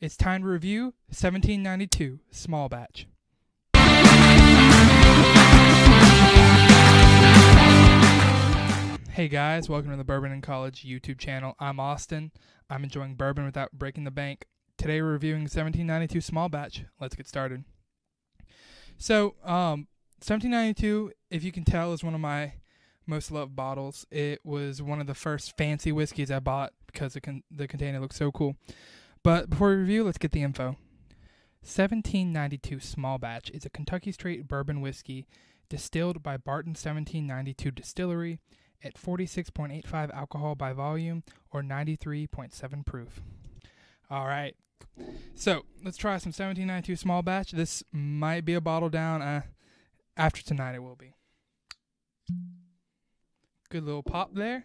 It's time to review 1792 Small Batch. Hey guys, welcome to the Bourbon in College YouTube channel. I'm Austin. I'm enjoying bourbon without breaking the bank. Today we're reviewing 1792 Small Batch. Let's get started. So, 1792, if you can tell, is one of my most loved bottles. It was one of the first fancy whiskeys I bought because the container looks so cool. But before we review, let's get the info. 1792 Small Batch is a Kentucky straight bourbon whiskey distilled by Barton 1792 Distillery at 46.85 alcohol by volume, or 93.7 proof. All right, so let's try some 1792 Small Batch. This might be a bottle down. After tonight, it will be. Good little pop there.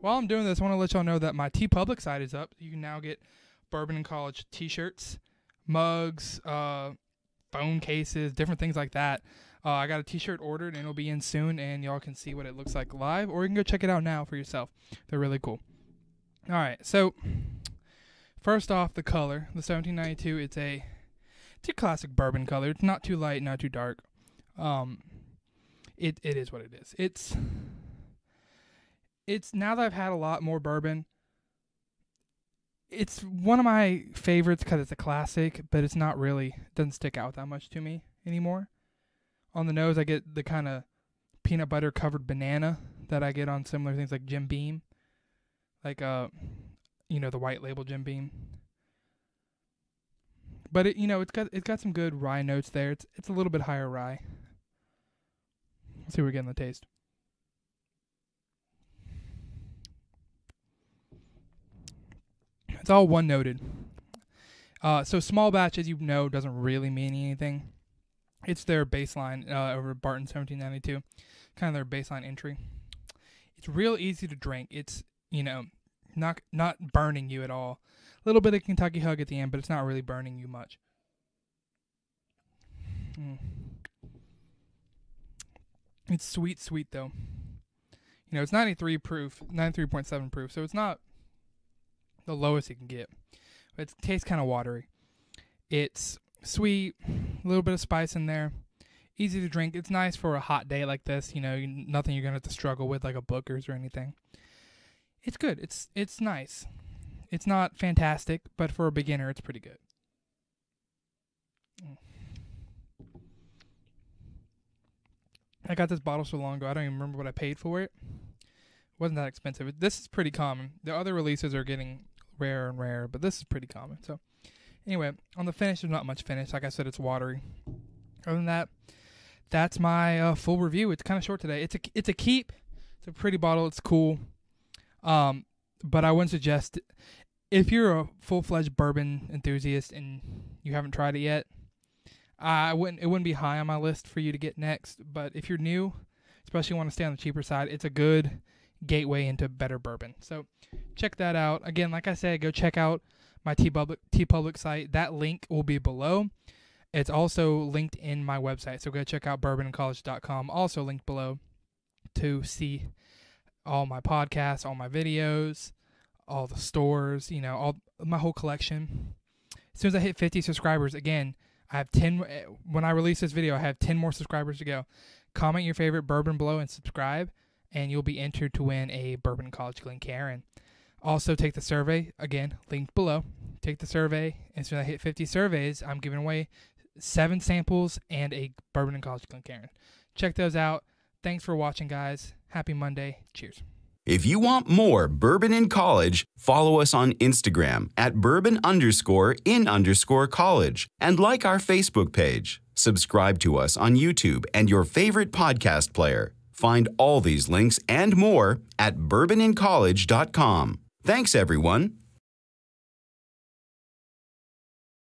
While I'm doing this, I want to let y'all know that my TeePublic site is up. You can now get Bourbon in College t-shirts, mugs, phone cases, different things like that. I got a t-shirt ordered, and it'll be in soon, and y'all can see what it looks like live, or you can go check it out now for yourself. They're really cool. All right, so first off, the color, the 1792, it's a classic bourbon color. It's not too light, not too dark. It is what it is. It's now that I've had a lot more bourbon, it's one of my favorites because it's a classic, but it's not really, it doesn't stick out that much to me anymore. On the nose, I get the kind of peanut butter covered banana that I get on similar things like Jim Beam, like you know, the white label Jim Beam. But it, you know, it's got some good rye notes there. It's a little bit higher rye. Let's see what we get in the taste. It's all one noted. So small batch, as you know, doesn't really mean anything. It's their baseline over at Barton 1792, kind of their baseline entry. It's real easy to drink. It's, you know, not burning you at all. A little bit of Kentucky hug at the end, but it's not really burning you much. It's sweet though. You know, it's 93 proof, 93.7 proof, so it's not the lowest you can get. But it tastes kind of watery. It's sweet, a little bit of spice in there. Easy to drink. It's nice for a hot day like this. You know, nothing you're gonna have to struggle with like a Booker's or anything. It's good. It's nice. It's not fantastic, but for a beginner, it's pretty good. I got this bottle so long ago, I don't even remember what I paid for it. It wasn't that expensive. This is pretty common. The other releases are getting rarer and rarer, but this is pretty common. So, anyway, on the finish, there's not much finish. Like I said, it's watery. Other than that, that's my full review. It's kind of short today. It's a keep. It's a pretty bottle. It's cool. But I wouldn't suggest it. If you're a full-fledged bourbon enthusiast and you haven't tried it yet, it wouldn't be high on my list for you to get next. But if you're new, especially want to stay on the cheaper side, it's a good gateway into better bourbon. So check that out. Again, like I said, go check out my TeePublic site. That link will be below. It's also linked in my website. So go check out bourbonincollege.com, also linked below, to see all my podcasts, all my videos, all the stores, you know, all my whole collection. As soon as I hit 50 subscribers, again, I have 10. When I release this video, I have 10 more subscribers to go. Comment your favorite bourbon below and subscribe, and you'll be entered to win a Bourbon College Glencairn. Also, take the survey. Again, linked below. Take the survey. As soon as I hit 50 surveys, I'm giving away 7 samples and a Bourbon in College Glencairn. Check those out. Thanks for watching, guys. Happy Monday. Cheers. If you want more Bourbon in College, follow us on Instagram at @bourbon_in_college and like our Facebook page. Subscribe to us on YouTube and your favorite podcast player. Find all these links and more at bourbonincollege.com. Thanks, everyone.